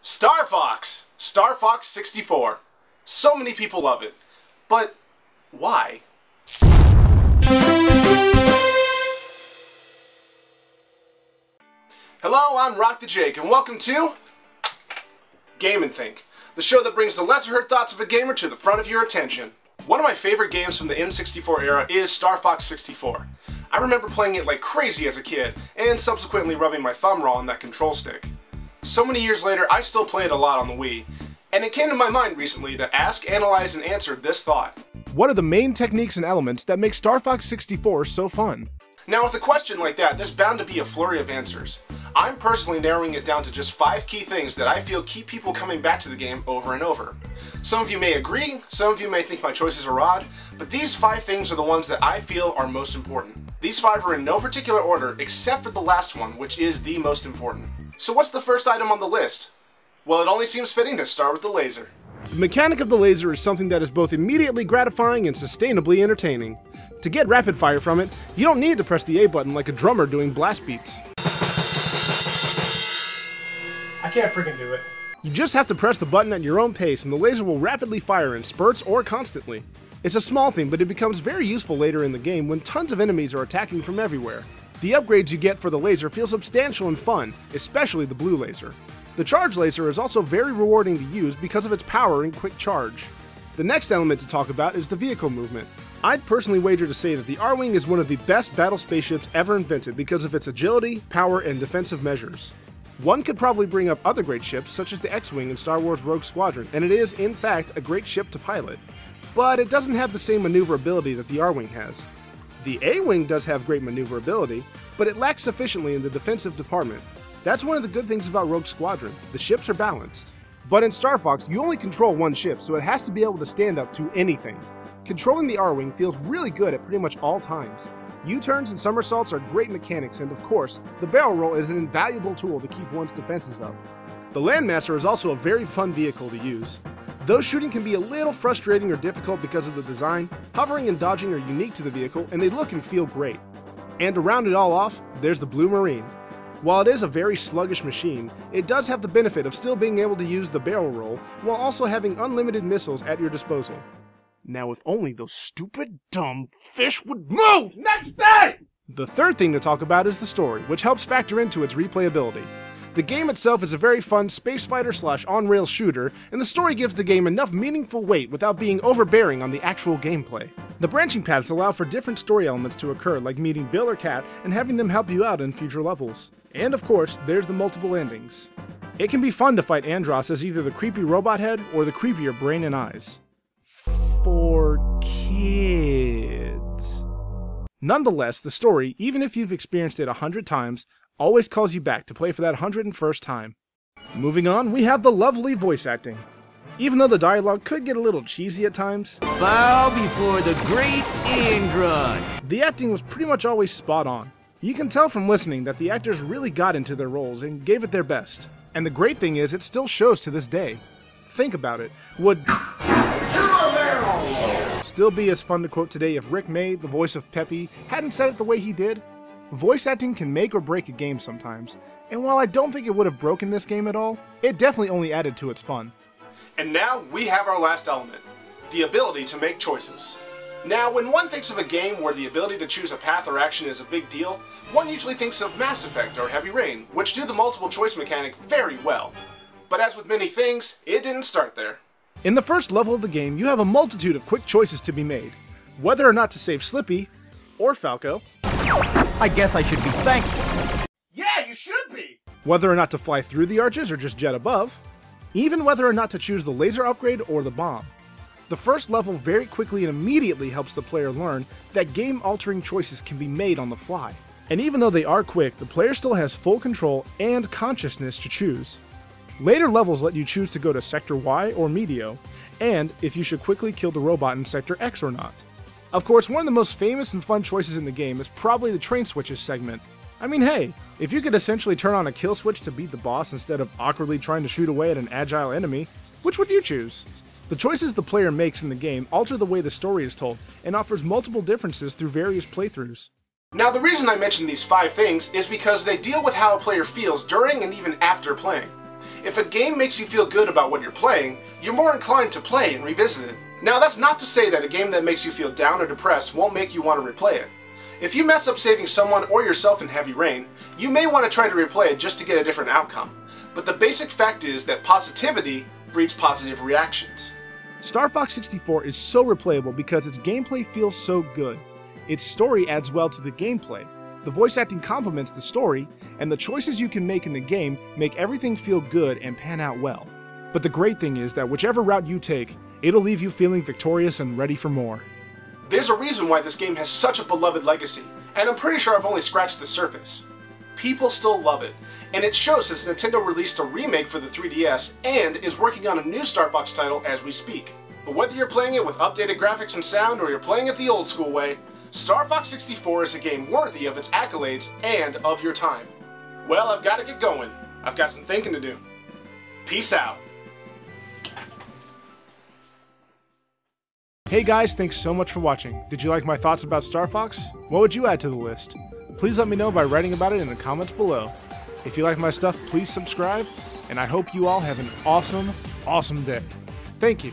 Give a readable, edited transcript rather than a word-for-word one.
Star Fox 64. So many people love it, but why? Hello, I'm Rock the Jake, and welcome to Game and Think, the show that brings the lesser heard thoughts of a gamer to the front of your attention. One of my favorite games from the N64 era is Star Fox 64. I remember playing it like crazy as a kid, and subsequently rubbing my thumb raw on that control stick. So many years later, I still play it a lot on the Wii, and it came to my mind recently to ask, analyze, and answer this thought. What are the main techniques and elements that make Star Fox 64 so fun? Now with a question like that, there's bound to be a flurry of answers. I'm personally narrowing it down to just 5 key things that I feel keep people coming back to the game over and over. Some of you may agree, some of you may think my choices are odd, but these 5 things are the ones that I feel are most important. These 5 are in no particular order except for the last one, which is the most important. So what's the first item on the list? Well, it only seems fitting to start with the laser. The mechanic of the laser is something that is both immediately gratifying and sustainably entertaining. To get rapid fire from it, you don't need to press the A button like a drummer doing blast beats. I can't freaking do it. You just have to press the button at your own pace and the laser will rapidly fire in spurts or constantly. It's a small thing, but it becomes very useful later in the game when tons of enemies are attacking from everywhere. The upgrades you get for the laser feel substantial and fun, especially the blue laser. The charge laser is also very rewarding to use because of its power and quick charge. The next element to talk about is the vehicle movement. I'd personally wager to say that the Arwing is one of the best battle spaceships ever invented because of its agility, power, and defensive measures. One could probably bring up other great ships, such as the X-Wing in Star Wars Rogue Squadron, and it is, in fact, a great ship to pilot. But it doesn't have the same maneuverability that the R-Wing has. The A-Wing does have great maneuverability, but it lacks sufficiently in the defensive department. That's one of the good things about Rogue Squadron. The ships are balanced. But in Star Fox, you only control one ship, so it has to be able to stand up to anything. Controlling the R-Wing feels really good at pretty much all times. U-turns and somersaults are great mechanics, and of course, the barrel roll is an invaluable tool to keep one's defenses up. The Landmaster is also a very fun vehicle to use. Though shooting can be a little frustrating or difficult because of the design, hovering and dodging are unique to the vehicle, and they look and feel great. And to round it all off, there's the Blue Marine. While it is a very sluggish machine, it does have the benefit of still being able to use the barrel roll, while also having unlimited missiles at your disposal. Now if only those stupid, dumb fish would move! Next thing! The third thing to talk about is the story, which helps factor into its replayability. The game itself is a very fun space fighter slash on-rail shooter, and the story gives the game enough meaningful weight without being overbearing on the actual gameplay. The branching paths allow for different story elements to occur, like meeting Bill or Kat and having them help you out in future levels. And of course, there's the multiple endings. It can be fun to fight Andross as either the creepy robot head or the creepier brain and eyes. For kids. Nonetheless, the story, even if you've experienced it 100 times, always calls you back to play for that 101st time. Moving on, we have the lovely voice acting. Even though the dialogue could get a little cheesy at times, bow before the great Andross. The acting was pretty much always spot on. You can tell from listening that the actors really got into their roles and gave it their best. And the great thing is, it still shows to this day. Think about it. Would still be as fun to quote today if Rick May, the voice of Peppy, hadn't said it the way he did. Voice acting can make or break a game sometimes, and while I don't think it would have broken this game at all, it definitely only added to its fun. And now we have our last element, the ability to make choices. Now, when one thinks of a game where the ability to choose a path or action is a big deal, one usually thinks of Mass Effect or Heavy Rain, which do the multiple choice mechanic very well. But as with many things, it didn't start there. In the first level of the game, you have a multitude of quick choices to be made. Whether or not to save Slippy, or Falco, I guess I should be thankful. Yeah, you should be! Whether or not to fly through the arches or just jet above, even whether or not to choose the laser upgrade or the bomb. The first level very quickly and immediately helps the player learn that game-altering choices can be made on the fly. And even though they are quick, the player still has full control and consciousness to choose. Later levels let you choose to go to Sector Y or Medio, and if you should quickly kill the robot in Sector X or not. Of course, one of the most famous and fun choices in the game is probably the train switches segment. I mean, hey, if you could essentially turn on a kill switch to beat the boss instead of awkwardly trying to shoot away at an agile enemy, which would you choose? The choices the player makes in the game alter the way the story is told, and offers multiple differences through various playthroughs. Now, the reason I mention these 5 things is because they deal with how a player feels during and even after playing. If a game makes you feel good about what you're playing, you're more inclined to play and revisit it. Now, that's not to say that a game that makes you feel down or depressed won't make you want to replay it. If you mess up saving someone or yourself in Heavy Rain, you may want to try to replay it just to get a different outcome. But the basic fact is that positivity breeds positive reactions. Star Fox 64 is so replayable because its gameplay feels so good. Its story adds well to the gameplay, the voice acting complements the story, and the choices you can make in the game make everything feel good and pan out well. But the great thing is that whichever route you take, it'll leave you feeling victorious and ready for more. There's a reason why this game has such a beloved legacy, and I'm pretty sure I've only scratched the surface. People still love it, and it shows since Nintendo released a remake for the 3DS and is working on a new Star Fox title as we speak. But whether you're playing it with updated graphics and sound or you're playing it the old school way, Star Fox 64 is a game worthy of its accolades and of your time. Well, I've got to get going. I've got some thinking to do. Peace out. Hey guys, thanks so much for watching. Did you like my thoughts about Star Fox? What would you add to the list? Please let me know by writing about it in the comments below. If you like my stuff, please subscribe, and I hope you all have an awesome, awesome day. Thank you.